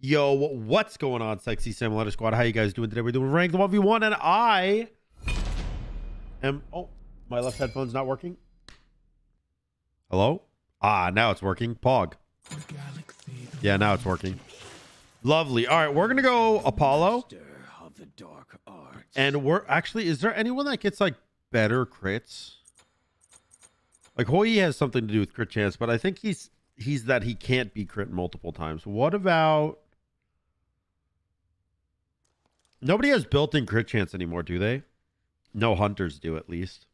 Yo, what's going on, Sexy Simulator Squad? How you guys doing today? We're doing ranked 1v1, and I am... Oh, my left headphone's not working. Hello? Ah, now it's working. Pog. Yeah, now it's working. Lovely. All right, we're going to go Apollo. And we're... Actually, is there anyone that gets, like, better crits? Like, Hoyi has something to do with crit chance, but I think he's that he can't be crit multiple times. What about... Nobody has built-in crit chance anymore, do they? No hunters do, at least.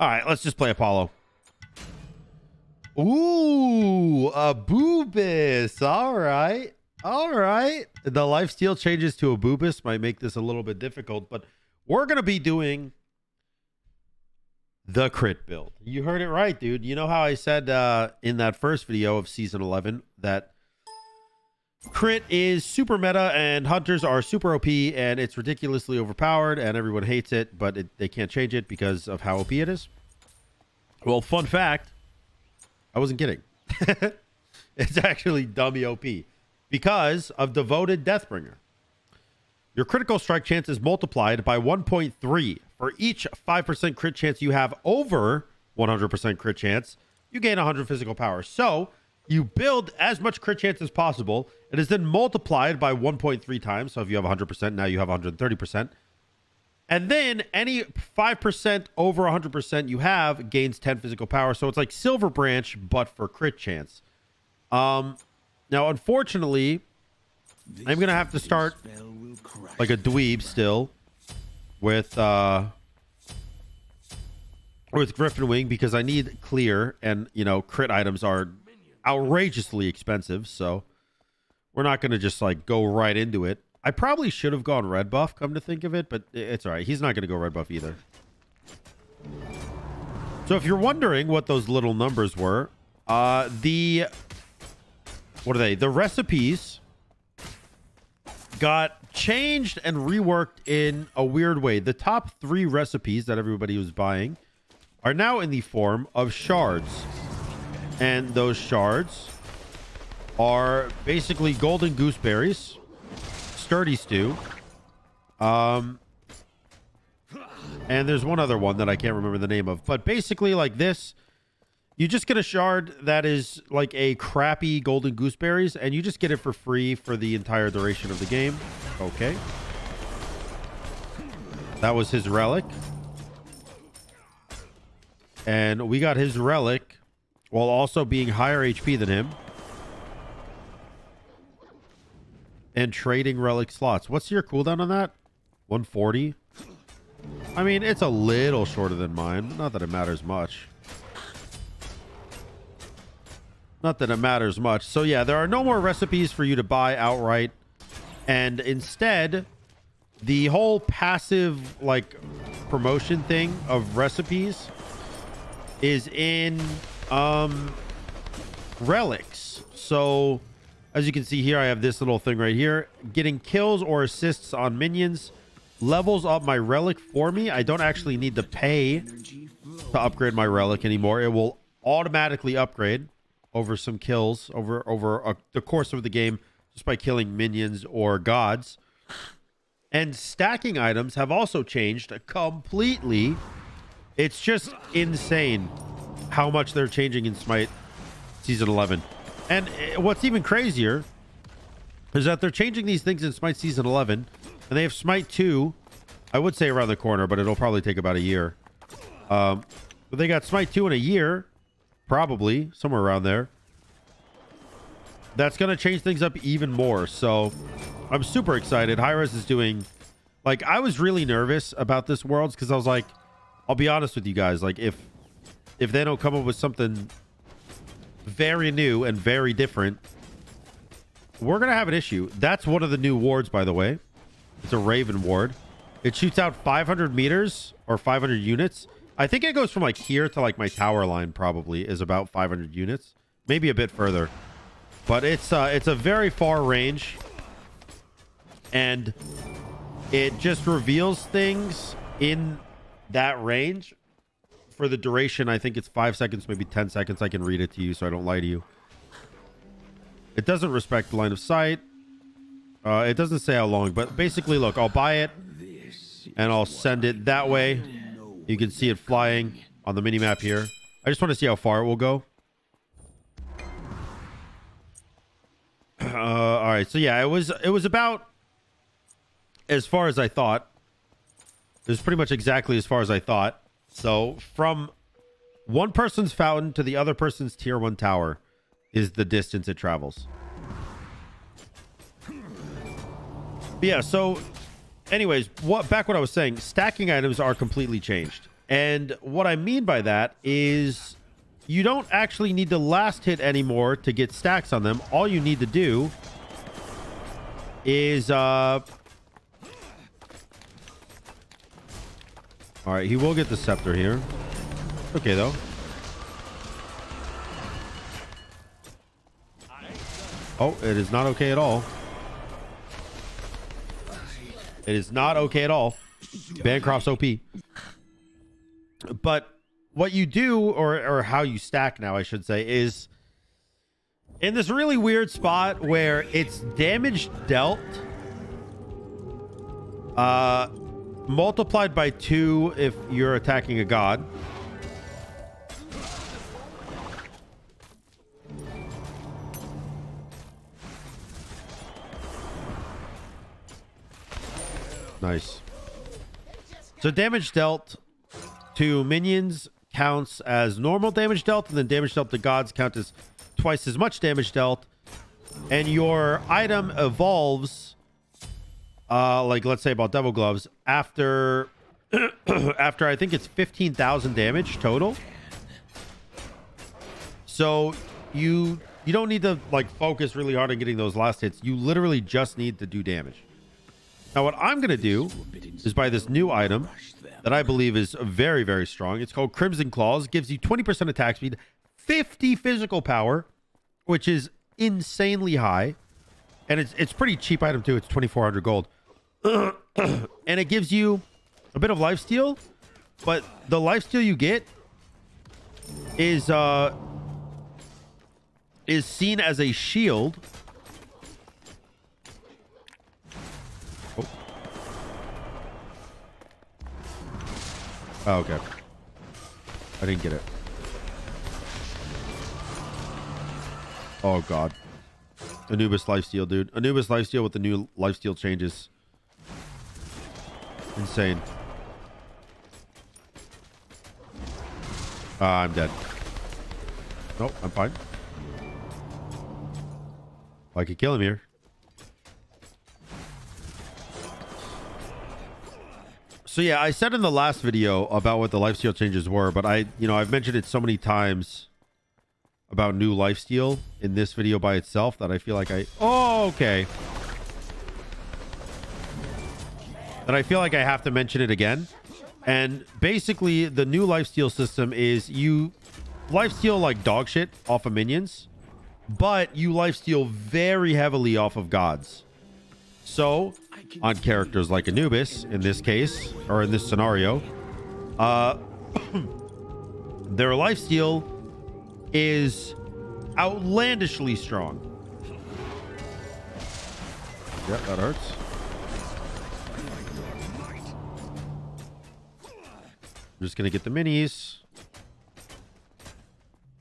All right, let's just play Apollo. Ooh, a Boobis. All right. All right. The lifesteal changes to a Boobis might make this a little bit difficult, but we're going to be doing the crit build. You heard it right, dude. You know how I said in that first video of Season 11 that crit is super meta and hunters are super OP and it's ridiculously overpowered and everyone hates it, but they can't change it because of how OP it is? Well, fun fact, I wasn't kidding. It's actually dummy OP because of Devoted Deathbringer. Your critical strike chance is multiplied by 1.3. For each 5% crit chance you have over 100% crit chance, you gain 100 physical power. So you build as much crit chance as possible. It is then multiplied by 1.3 times. So if you have 100%, now you have 130%. And then any 5% over 100% you have gains 10 physical power. So it's like Silver Branch, but for crit chance. Now, unfortunately, I'm going to have to start like a dweeb still with Griffin Wing because I need clear, and you know crit items are outrageously expensive, so we're not going to just like go right into it. I probably should have gone red buff, come to think of it, but it's all right. He's not going to go red buff either. So if you're wondering what those little numbers were, what are they? The recipes got changed and reworked in a weird way. The top three recipes that everybody was buying are now in the form of shards, and those shards are basically golden gooseberries, sturdy stew, and there's one other one that I can't remember the name of, but basically like this, you just get a shard that is like a crappy golden gooseberries, and you just get it for free for the entire duration of the game. Okay. That was his relic. And we got his relic while also being higher HP than him. And trading relic slots. What's your cooldown on that? 140? I mean, it's a little shorter than mine. Not that it matters much. Not that it matters much. So yeah, there are no more recipes for you to buy outright. And instead, the whole passive like promotion thing of recipes is in relics. So as you can see here, I have this little thing right here. Getting kills or assists on minions levels up my relic for me. I don't actually need to pay to upgrade my relic anymore. It will automatically upgrade over some kills over the course of the game just by killing minions or gods. And stacking items have also changed completely. It's just insane how much they're changing in Smite Season 11. And what's even crazier is that they're changing these things in Smite Season 11, and they have Smite 2, I would say around the corner, but it'll probably take about a year. But they got Smite 2 in a year, probably somewhere around there. That's going to change things up even more. So I'm super excited. Hi-Rez is doing, like, I was really nervous about this Worlds because I was like, I'll be honest with you guys, like if they don't come up with something very new and very different, we're going to have an issue. That's one of the new wards, by the way. It's a Raven ward. It shoots out 500 meters or 500 units. I think it goes from like here to like my tower line, probably is about 500 units, maybe a bit further, but it's a very far range, and it just reveals things in that range for the duration. I think it's 5 seconds, maybe 10 seconds. I can read it to you so I don't lie to you. It doesn't respect line of sight. It doesn't say how long, but basically, look, I'll buy it and I'll send it that way. You can see it flying on the mini map here. I just want to see how far it will go. All right, so yeah, it was about as far as I thought. It was pretty much exactly as far as I thought. So from one person's fountain to the other person's tier 1 tower is the distance it travels. But yeah, so anyways, back what I was saying, stacking items are completely changed. And what I mean by that is you don't actually need to last hit anymore to get stacks on them. All you need to do is all right, he will get the scepter here. Okay, though. Oh, it is not okay at all. It is not okay at all. Bancroft's OP. But what you do, or how you stack now, I should say, is in this really weird spot where it's damage dealt multiplied by 2 if you're attacking a god. Nice. So damage dealt to minions counts as normal damage dealt, and then damage dealt to gods counts as twice as much damage dealt. And your item evolves, like let's say about Devil Gloves, after after I think it's 15,000 damage total. So you don't need to like focus really hard on getting those last hits. You literally just need to do damage. Now, what I'm going to do is buy this new item that I believe is very, very strong. It's called Crimson Claws. Gives you 20% attack speed, 50 physical power, which is insanely high. And it's pretty cheap item, too. It's 2,400 gold. And it gives you a bit of lifesteal, but the lifesteal you get is seen as a shield. Oh, okay. I didn't get it. Oh, God. Anubis lifesteal, dude. Anubis lifesteal with the new lifesteal changes. Insane. I'm dead. Nope, I'm fine. I could kill him here. So yeah, I said in the last video about what the lifesteal changes were, but I've mentioned it so many times about new lifesteal in this video by itself that I feel like I have to mention it again. And basically the new lifesteal system is you lifesteal like dog shit off of minions, but you lifesteal very heavily off of gods. So on characters like Anubis, in this case, or in this scenario, their lifesteal is outlandishly strong. Yeah, that hurts. I'm just going to get the minis,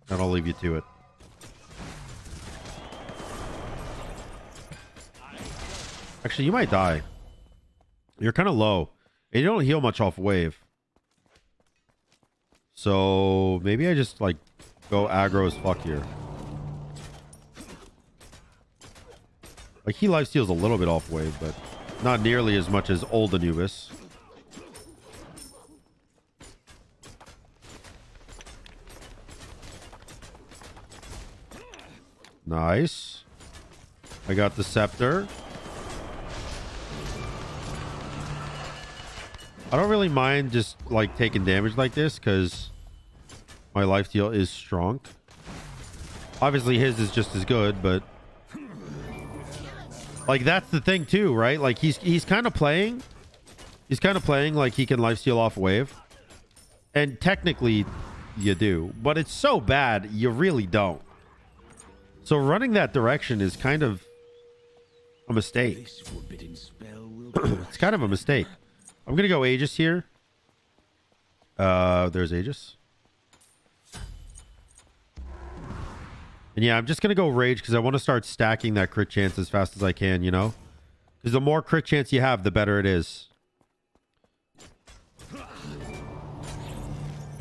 and I'll leave you to it. Actually, you might die. You're kind of low. And you don't heal much off wave. So maybe I just like go aggro as fuck here. Like he lifesteals a little bit off wave, but not nearly as much as old Anubis. Nice. I got the scepter. I don't really mind just like taking damage like this because my lifesteal is strong. Obviously his is just as good, but like that's the thing too, right? Like he's kind of playing like he can lifesteal off wave, and technically you do, but it's so bad you really don't. So running that direction is kind of a mistake. It's kind of a mistake. I'm going to go Aegis here. There's Aegis. And yeah, I'm just going to go Rage because I want to start stacking that crit chance as fast as I can, you know? Because the more crit chance you have, the better it is.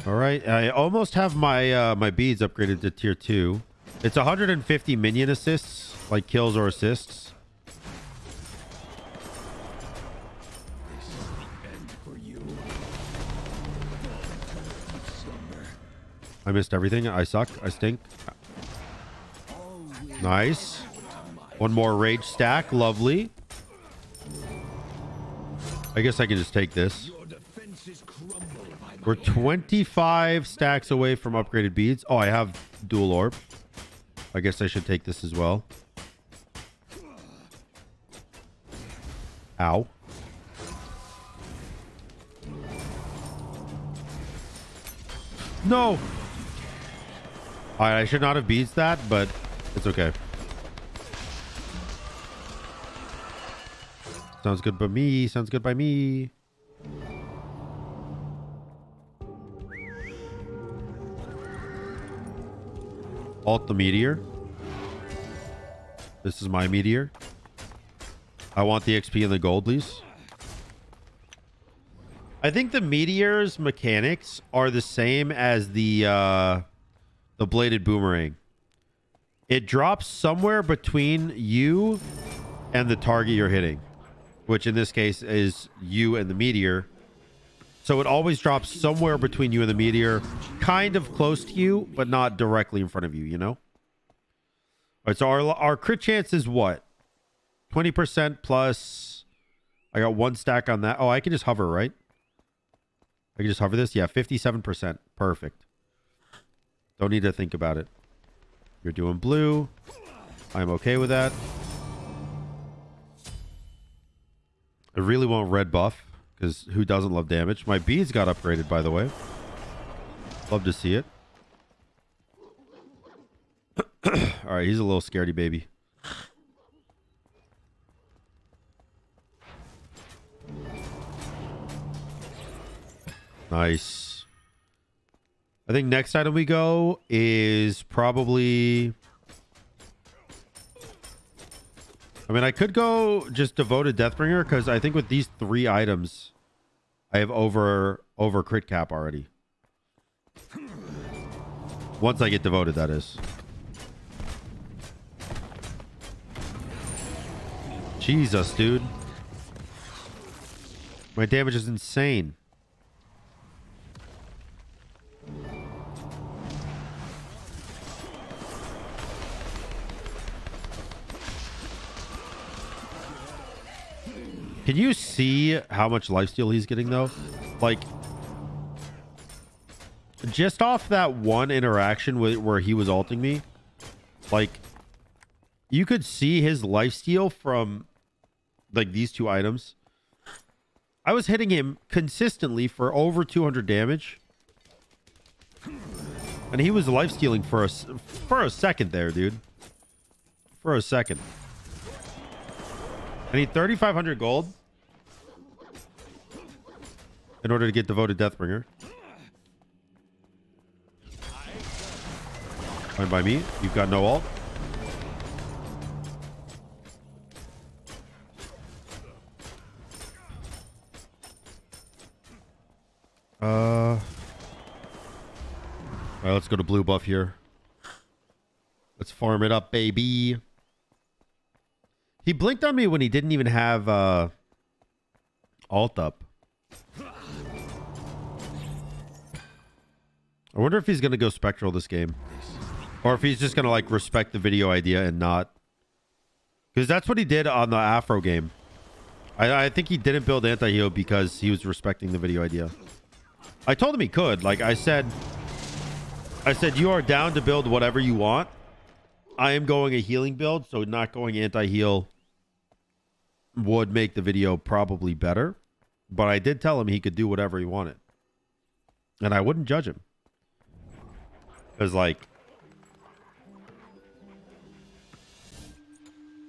All right. I almost have my my beads upgraded to tier 2. It's 150 minion assists, like kills or assists. This is the end for you. I missed everything. I suck. I stink. Nice. One more rage stack. Lovely. I guess I can just take this. We're 25 stacks away from upgraded beads. Oh, I have dual orb. I guess I should take this as well. Ow. No! Alright, I should not have beads that, but it's okay. Sounds good by me. Sounds good by me. Alt the meteor. This is my meteor. I want the XP and the gold, please. I think the meteor's mechanics are the same as the bladed boomerang. It drops somewhere between you and the target you're hitting, which in this case is you and the meteor. So it always drops somewhere between you and the meteor, kind of close to you, but not directly in front of you, you know? All right, so our crit chance is what? 20% plus... I got one stack on that. Oh, I can just hover, right? I can just hover this? Yeah, 57%. Perfect. Don't need to think about it. You're doing blue. I'm okay with that. I really want red buff. Because who doesn't love damage? My beads got upgraded, by the way. Love to see it. Alright, he's a little scaredy baby. Nice. I think next item we go is probably... I mean, I could go just Devoted Deathbringer because I think with these 3 items, I have over crit cap already. Once I get Devoted, that is. Jesus, dude. My damage is insane. Can you see how much lifesteal he's getting, though? Like, just off that one interaction where he was ulting me, like, you could see his lifesteal from, like, these 2 items. I was hitting him consistently for over 200 damage. And he was lifestealing for a second there, dude. For a second. I need 3,500 gold in order to get Devoted Deathbringer. Fine by me. You've got no ult. All right, let's go to blue buff here. Let's farm it up, baby. He blinked on me when he didn't even have alt up. I wonder if he's going to go Spectral this game. Or if he's just going to, like, respect the video idea and not. Because that's what he did on the Afro game. I think he didn't build anti-heal because he was respecting the video idea. I told him he could. Like, I said, you are down to build whatever you want. I am going a healing build, so not going anti-heal would make the video probably better. But I did tell him he could do whatever he wanted. And I wouldn't judge him. Because, like,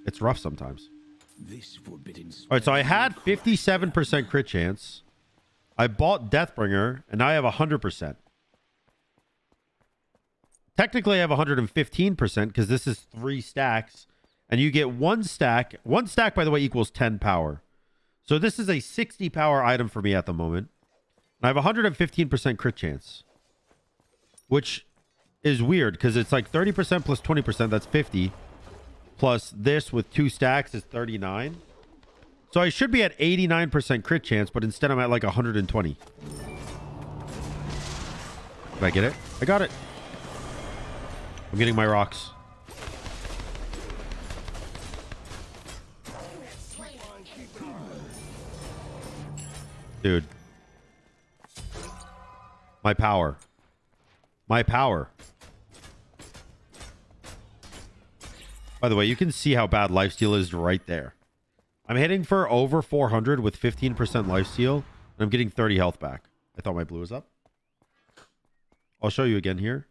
It's rough sometimes. This forbidden. All right, so I had 57% crit chance. I bought Deathbringer, and now I have 100%. Technically, I have 115% because this is 3 stacks, and you get 1 stack. 1 stack, by the way, equals 10 power. So this is a 60 power item for me at the moment. And I have 115% crit chance, which is weird because it's like 30% plus 20%. That's 50. Plus this with 2 stacks is 39. So I should be at 89% crit chance, but instead I'm at like 120. Did I get it? I got it. I'm getting my rocks. Dude. My power. My power. By the way, you can see how bad lifesteal is right there. I'm hitting for over 400 with 15% lifesteal, and I'm getting 30 health back. I thought my blue was up. I'll show you again here.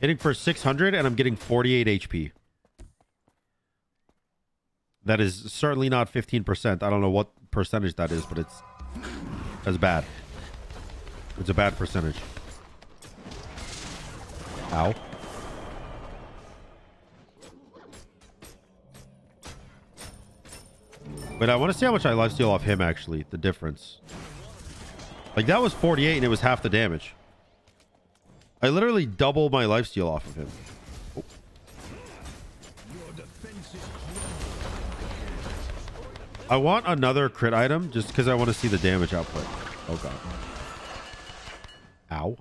Hitting for 600, and I'm getting 48 HP. That is certainly not 15%. I don't know what percentage that is, but it's as bad. It's a bad percentage. Ow. But I want to see how much I lifesteal off him, actually. The difference. Like, that was 48, and it was half the damage. I literally double my lifesteal off of him. Oh. I want another crit item just because I want to see the damage output. Oh, God. Ow.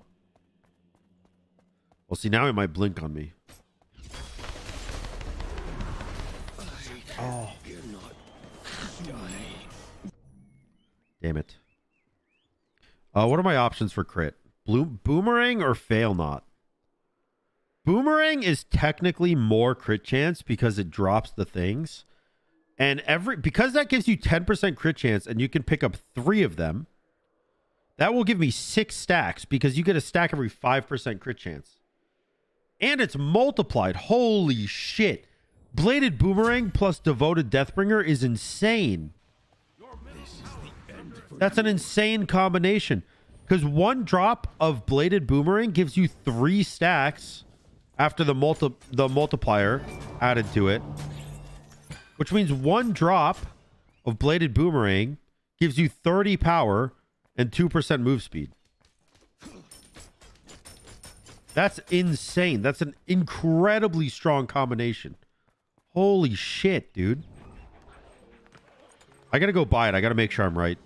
Well, see, now he might blink on me. Oh. Damn it. What are my options for crit? Boomerang or fail not? Boomerang is technically more crit chance because it drops the things, and because that gives you 10% crit chance and you can pick up 3 of them. That will give me 6 stacks because you get a stack every 5% crit chance, and it's multiplied. Holy shit! Bladed Boomerang plus Devoted Deathbringer is insane. That's an insane combination. Because 1 drop of Bladed Boomerang gives you 3 stacks after the multiplier added to it. Which means 1 drop of Bladed Boomerang gives you 30 power and 2% move speed. That's insane. That's an incredibly strong combination. Holy shit, dude. I gotta go buy it. I gotta make sure I'm right.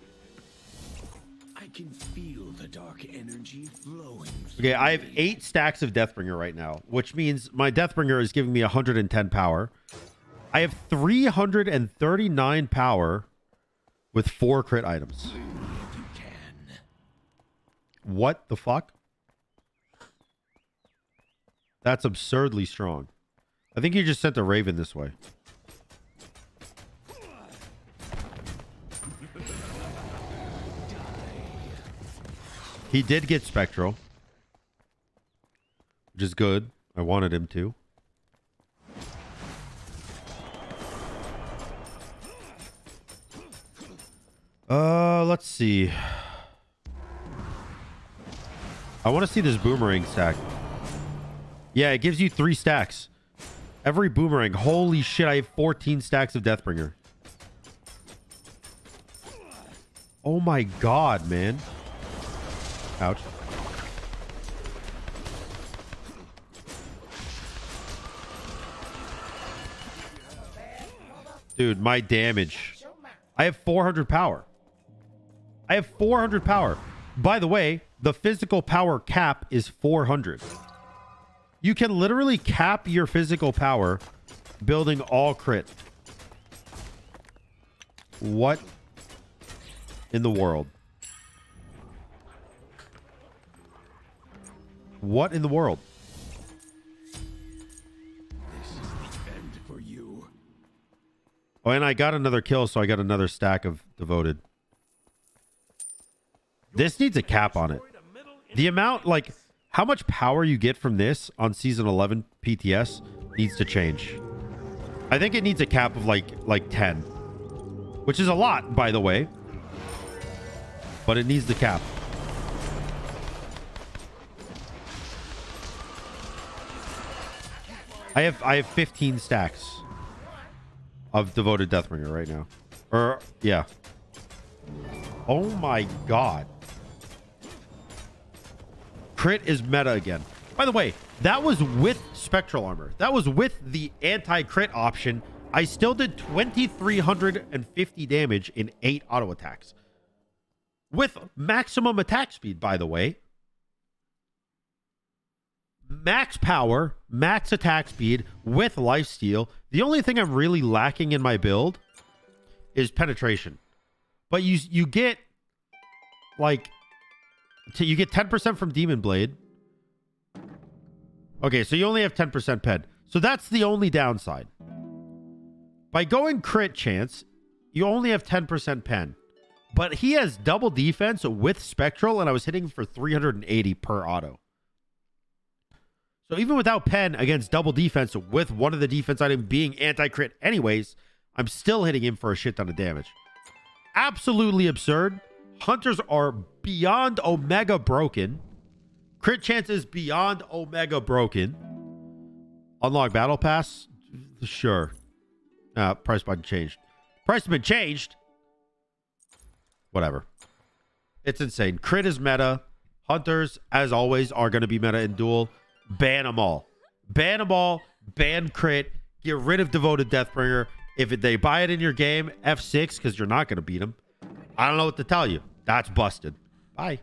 I can feel the dark energy flowing. Okay, I have 8 stacks of Deathbringer right now, which means my Deathbringer is giving me 110 power. I have 339 power with 4 crit items. What the fuck? That's absurdly strong. I think you just sent a Raven this way. He did get Spectral, which is good. I wanted him to. Let's see. I want to see this Boomerang stack. Yeah, it gives you 3 stacks. Every Boomerang. Holy shit, I have 14 stacks of Deathbringer. Oh my god, man. Ouch. Dude, my damage. I have 400 power. I have 400 power. By the way, the physical power cap is 400. You can literally cap your physical power building all crit. What in the world? What in the world? This is the end for you. Oh, and I got another kill, so I got another stack of Devoted. This needs a cap on it. The amount, like, how much power you get from this on Season 11 PTS needs to change. I think it needs a cap of like 10, which is a lot, by the way, but it needs the cap. I have 15 stacks of Devoted Deathbringer right now. Or yeah. Oh my god. Crit is meta again. By the way, that was with Spectral Armor. That was with the anti-crit option. I still did 2,350 damage in 8 auto attacks. With maximum attack speed, by the way. Max power, max attack speed with lifesteal. The only thing I'm really lacking in my build is penetration. But you get like... you get 10% from Demon Blade. Okay, so you only have 10% pen. So that's the only downside. By going crit chance, you only have 10% pen. But he has double defense with Spectral, and I was hitting for 380 per auto. So even without pen against double defense, with one of the defense items being anti-crit anyways, I'm still hitting him for a shit ton of damage. Absolutely absurd. Hunters are beyond omega broken. Crit chance is beyond omega broken. Unlock battle pass? Sure. Price button changed. Price has been changed. Whatever. It's insane. Crit is meta. Hunters, as always, are going to be meta in duel. Ban them all. Ban them all. Ban crit. Get rid of Devoted Deathbringer. If they buy it in your game, F6, because you're not going to beat them. I don't know what to tell you. That's busted. Bye.